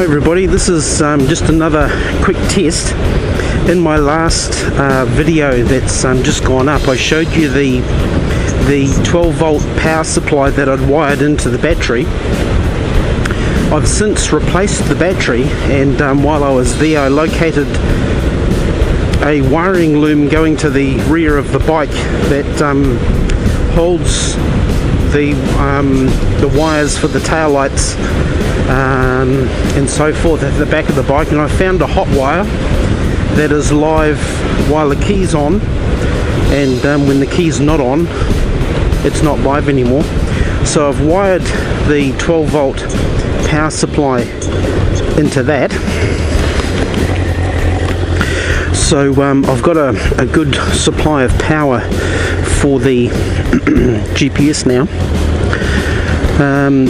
Hi everybody, this is just another quick test. In my last video that's just gone up, I showed you the 12 volt power supply that I'd wired into the battery. I've since replaced the battery, and while I was there I located a wiring loom going to the rear of the bike that holds the wires for the taillights and so forth at the back of the bike, and I found a hot wire that is live while the key's on, and when the key's not on it's not live anymore. So I've wired the 12 volt power supply into that. So I've got a good supply of power for the GPS now.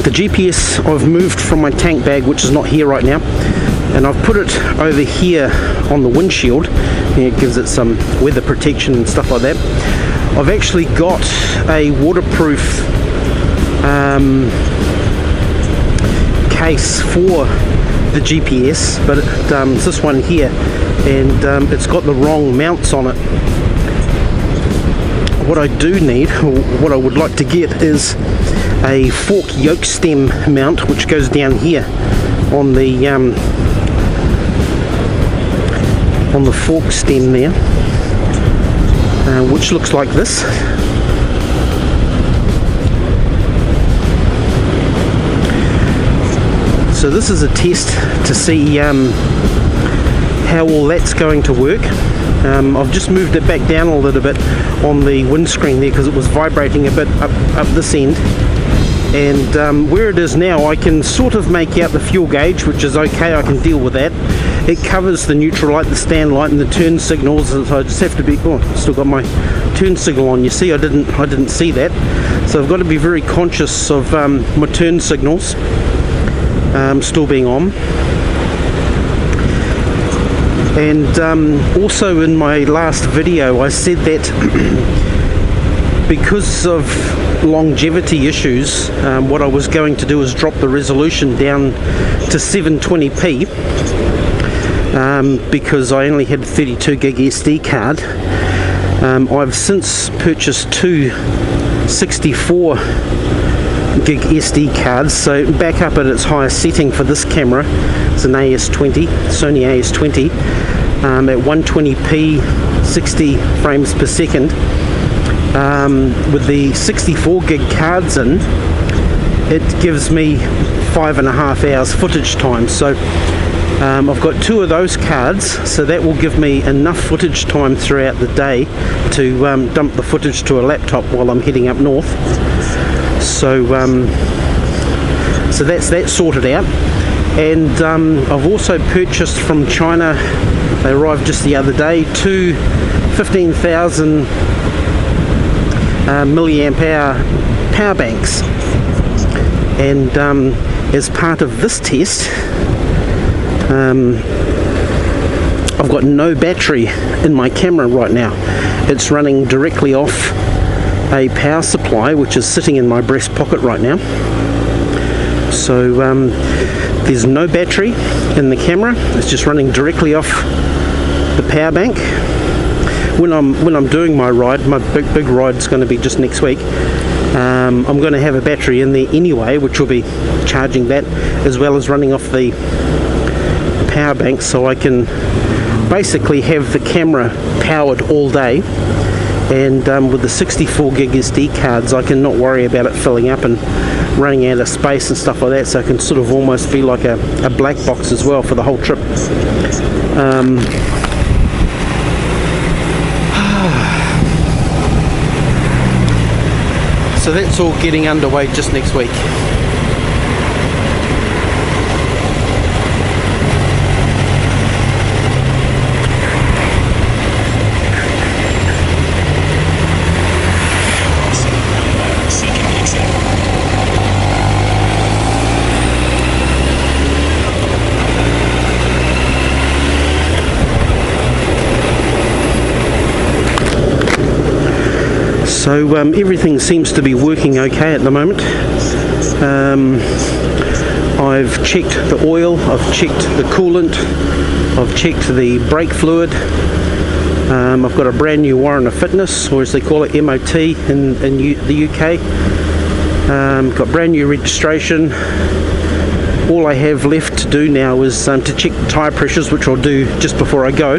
The GPS I've moved from my tank bag, which is not here right now, and I've put it over here on the windshield. It gives it some weather protection and stuff like that. I've actually got a waterproof case for the GPS, but it's this one here, and it's got the wrong mounts on it. What I do need, or what I would like to get, is a fork yoke stem mount, which goes down here on the fork stem there, which looks like this. So this is a test to see how all that's going to work. I've just moved it back down a little bit on the windscreen there because it was vibrating a bit up this end, and where it is now I can sort of make out the fuel gauge, which is okay, I can deal with that. It covers the neutral light, the stand light and the turn signals, so I just have to be, oh, still got my turn signal on, you see, I didn't see that. So I've got to be very conscious of my turn signals still being on. And also in my last video I said that because of longevity issues, what I was going to do is drop the resolution down to 720p because I only had a 32 gig SD card. I've since purchased two 64 gig SD cards, so back up at its highest setting for this camera, it's an AS20, Sony AS20, at 120p 60 frames per second. With the 64 gig cards in, it gives me 5.5 hours footage time, so I've got two of those cards, so that will give me enough footage time throughout the day to dump the footage to a laptop while I'm heading up north. So so that's sorted out. And I've also purchased from China, they arrived just the other day, two 15,000 milliamp hour power banks, and as part of this test I've got no battery in my camera right now. It's running directly off a power supply which is sitting in my breast pocket right now. So there's no battery in the camera, it's just running directly off the power bank. When I'm doing my ride, my big ride is going to be just next week, I'm going to have a battery in there anyway, which will be charging that as well as running off the power bank, so I can basically have the camera powered all day. And with the 64 gig SD cards I can not worry about it filling up and running out of space and stuff like that, so it can sort of almost be like a black box as well for the whole trip. So that's all getting underway just next week. So everything seems to be working okay at the moment. I've checked the oil, I've checked the coolant, I've checked the brake fluid. I've got a brand new warrant of fitness, or as they call it, MOT in the UK. Got brand new registration. All I have left to do now is to check the tyre pressures, which I'll do just before I go.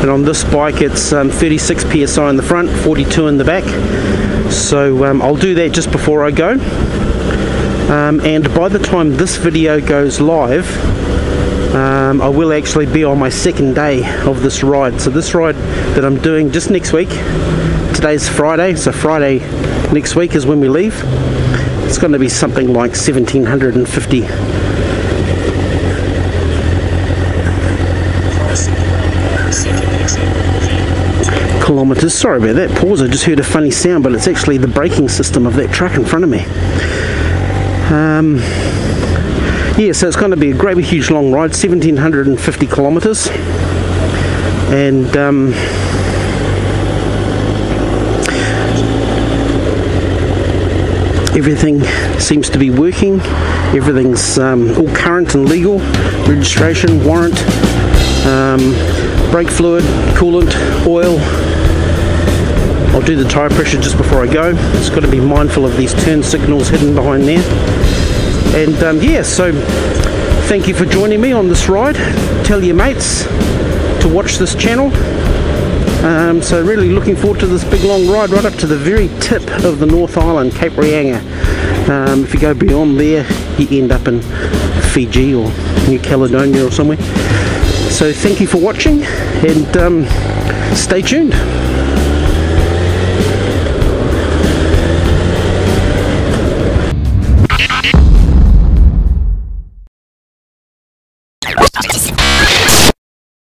And on this bike it's 36 psi in the front, 42 in the back. So I'll do that just before I go. And by the time this video goes live, I will actually be on my second day of this ride. So this ride that I'm doing just next week, today's Friday, so Friday next week is when we leave. It's going to be something like 1750 kilometers. Sorry about that pause, I just heard a funny sound, but it's actually the braking system of that truck in front of me. Yeah, so it's going to be a great big huge long ride, 1750 kilometers, and everything seems to be working. Everything's all current and legal. Registration, warrant, brake fluid, coolant, oil. I'll do the tyre pressure just before I go. It's got to be mindful of these turn signals hidden behind there. And yeah, so thank you for joining me on this ride. Tell your mates to watch this channel. So really looking forward to this big long ride right up to the very tip of the North Island, Cape Reinga. If you go beyond there, you end up in Fiji or New Caledonia or somewhere. So thank you for watching, and stay tuned.